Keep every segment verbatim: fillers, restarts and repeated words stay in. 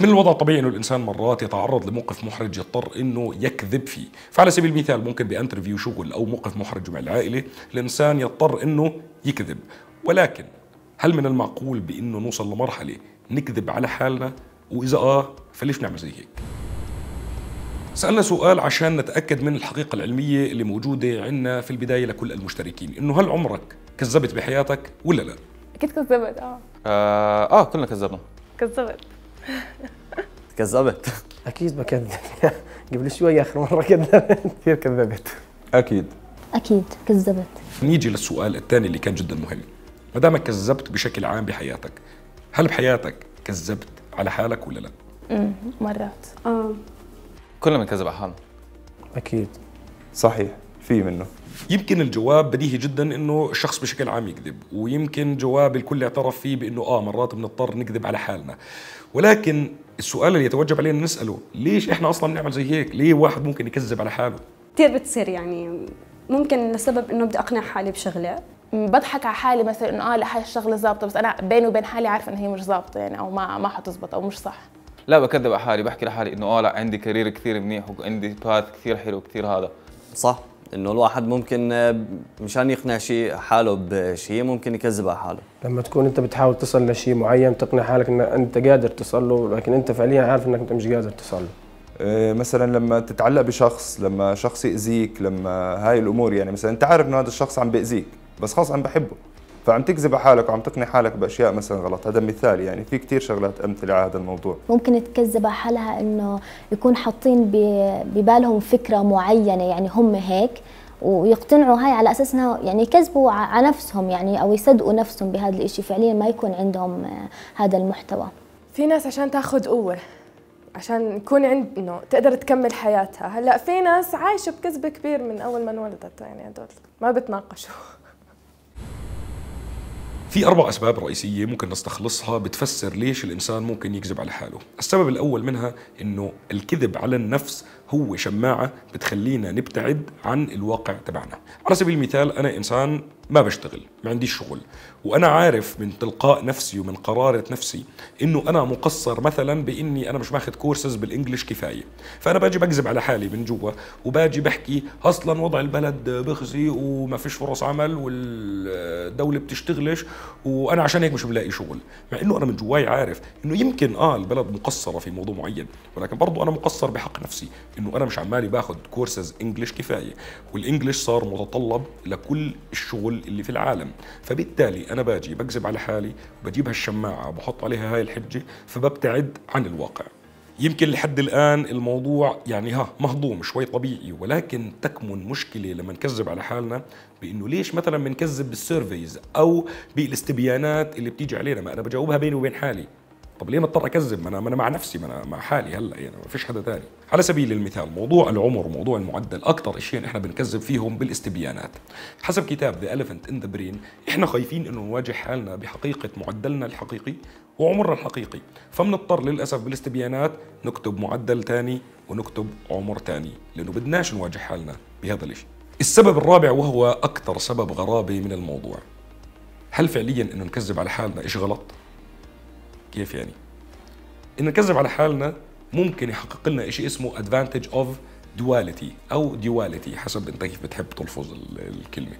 من الوضع الطبيعي انه الانسان مرات يتعرض لموقف محرج يضطر انه يكذب فيه، فعلى سبيل المثال ممكن بانترفيو شغل او موقف محرج مع العائله، الانسان يضطر انه يكذب، ولكن هل من المعقول بانه نوصل لمرحله نكذب على حالنا؟ واذا اه فليش نعمل زي هيك؟ سألنا سؤال عشان نتأكد من الحقيقة العلمية اللي موجودة عندنا في البداية لكل المشتركين، إنه هل عمرك كذبت بحياتك ولا لا؟ أكيد كذبت. آه آه, آه كلنا كذبنا. كذبت كذبت أكيد ما كذبت. قبل شوي آخر مرة كذبت. كثير كذبت. أكيد أكيد كذبت. نيجي للسؤال الثاني اللي كان جدا مهم، ما دامك كذبت بشكل عام بحياتك، هل بحياتك كذبت على حالك ولا لا؟ امم مرات. آه كلنا بنكذب على حالنا. اكيد صحيح، في منه. يمكن الجواب بديهي جدا انه الشخص بشكل عام يكذب، ويمكن جواب الكل اعترف فيه بانه اه مرات بنضطر نكذب على حالنا، ولكن السؤال اللي يتوجب علينا نساله، ليش احنا اصلا بنعمل زي هيك؟ ليه واحد ممكن يكذب على حاله؟ كثير بتصير، يعني ممكن لسبب انه بدي اقنع حالي بشغله، بضحك على حالي مثلا انه اه لا هاي الشغله ظابطه، بس انا بيني وبين حالي عارفه انها هي مش ظابطه يعني، او ما ما حتزبط او مش صح. لا بكذب على حالي، بحكي لحالي انه اه لا عندي كارير كثير منيح وعندي باث كثير حلو كثير. هذا صح انه الواحد ممكن مشان يقنع شيء حاله بشيء ممكن يكذب على حاله. لما تكون انت بتحاول تصل لشيء معين تقنع حالك ان انت قادر تصل له، لكن انت فعليا عارف انك انت مش قادر تصل له. إيه مثلا لما تتعلق بشخص، لما شخص يأذيك، لما هاي الامور، يعني مثلا انت عارف انه هذا الشخص عم بيأذيك بس خلص عم بحبه، فعم تكذب على حالك وعم تقنع حالك باشياء مثلا غلط. هذا مثال، يعني في كثير شغلات امثله على هذا الموضوع. ممكن تكذب على حالها انه يكون حاطين ببالهم فكره معينه، يعني هم هيك ويقتنعوا هاي على اساس انها، يعني يكذبوا على نفسهم يعني، او يصدقوا نفسهم بهذا الشيء، فعليا ما يكون عندهم هذا المحتوى. في ناس عشان تاخذ قوه، عشان يكون عندنا تقدر تكمل حياتها. هلا في ناس عايشه بكذب كبير من اول ما انولدت، يعني هدول ما بتناقشوا. في أربع أسباب رئيسية ممكن نستخلصها بتفسر ليش الإنسان ممكن يكذب على حاله. السبب الأول منها إنه الكذب على النفس هو شماعة بتخلينا نبتعد عن الواقع تبعنا. على سبيل المثال أنا إنسان ما بشتغل، ما عنديش شغل، وأنا عارف من تلقاء نفسي ومن قرارة نفسي إنه أنا مقصر مثلا بإني أنا مش ماخذ كورسز بالإنجليش كفاية، فأنا باجي بكذب على حالي من جوا وباجي بحكي أصلا وضع البلد بخزي وما فيش فرص عمل والدولة بتشتغلش وأنا عشان هيك مش بلاقي شغل، مع إنه أنا من جواي عارف إنه يمكن آه البلد مقصرة في موضوع معين، ولكن برضو أنا مقصر بحق نفسي إنه أنا مش عمالي باخذ كورسز إنجليش كفاية، والإنجليش صار متطلب لكل الشغل اللي في العالم، فبالتالي انا باجي بكذب على حالي وبجيب هالشماعه وبحط عليها هاي الحجه فببتعد عن الواقع. يمكن لحد الان الموضوع يعني ها مهضوم شوي طبيعي، ولكن تكمن مشكله لما نكذب على حالنا بانه ليش مثلا بنكذب بالسيرفيز او بالاستبيانات اللي بتيجي علينا، ما انا بجاوبها بيني وبين حالي، طب ليه مضطر اكذب؟ ما انا ما انا مع نفسي، ما انا مع حالي هلا، يعني ما فيش حدا ثاني. على سبيل المثال موضوع العمر وموضوع المعدل اكثر شيء احنا بنكذب فيهم بالاستبيانات. حسب كتاب The Elephant in the Brain احنا خايفين انه نواجه حالنا بحقيقه معدلنا الحقيقي وعمرنا الحقيقي، فبنضطر للاسف بالاستبيانات نكتب معدل ثاني ونكتب عمر ثاني لانه بدناش نواجه حالنا بهذا الشيء. السبب الرابع وهو اكثر سبب غرابه من الموضوع، هل فعليا انه نكذب على حالنا إيش غلط؟ كيف يعني؟ إن نكذب على حالنا ممكن يحقق لنا شيء اسمه advantage of duality أو duality حسب أنت كيف بتحب تلفظ الكلمة.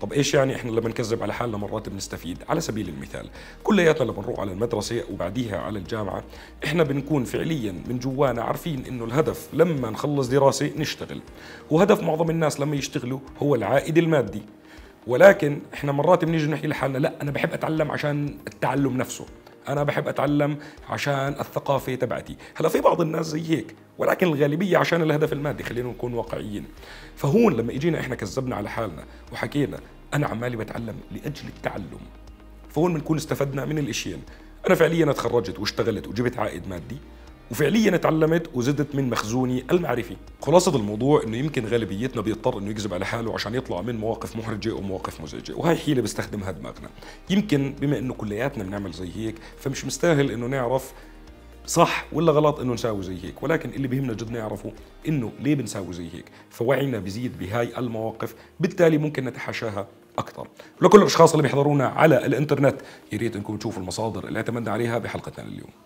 طب إيش يعني إحنا لما نكذب على حالنا مرات بنستفيد؟ على سبيل المثال كلياتنا لما بنروح على المدرسة وبعديها على الجامعة إحنا بنكون فعلياً من جوانا عارفين إنه الهدف لما نخلص دراسة نشتغل، وهدف معظم الناس لما يشتغلوا هو العائد المادي، ولكن إحنا مرات بنيجي نحكي لحالنا لا أنا بحب أتعلم عشان التعلم نفسه، أنا بحب أتعلم عشان الثقافة تبعتي. هلا في بعض الناس زي هيك، ولكن الغالبية عشان الهدف المادي، خلينا نكون واقعيين. فهون لما إجينا إحنا كذبنا على حالنا وحكينا أنا عمالي بتعلم لأجل التعلم، فهون بنكون استفدنا من الإشيين، أنا فعلياً اتخرجت واشتغلت وجبت عائد مادي، وفعلياً اتعلمت وزدت من مخزوني المعرفي. خلاصة الموضوع إنه يمكن غالبيتنا بيضطر إنه يكذب على حاله عشان يطلع من مواقف محرجة ومواقف مزعجة، وهي حيلة بيستخدمها دماغنا. يمكن بما إنه كلياتنا بنعمل زي هيك فمش مستاهل إنه نعرف صح ولا غلط إنه نساوي زي هيك، ولكن اللي بيهمنا جد نعرفه إنه ليه بنساوي زي هيك، فوعينا بيزيد بهاي المواقف، بالتالي ممكن نتحاشاها أكثر. لكل الأشخاص اللي بيحضرونا على الإنترنت، يا ريت إنكم تشوفوا المصادر اللي اعتمدنا عليها بحلقتنا لليوم.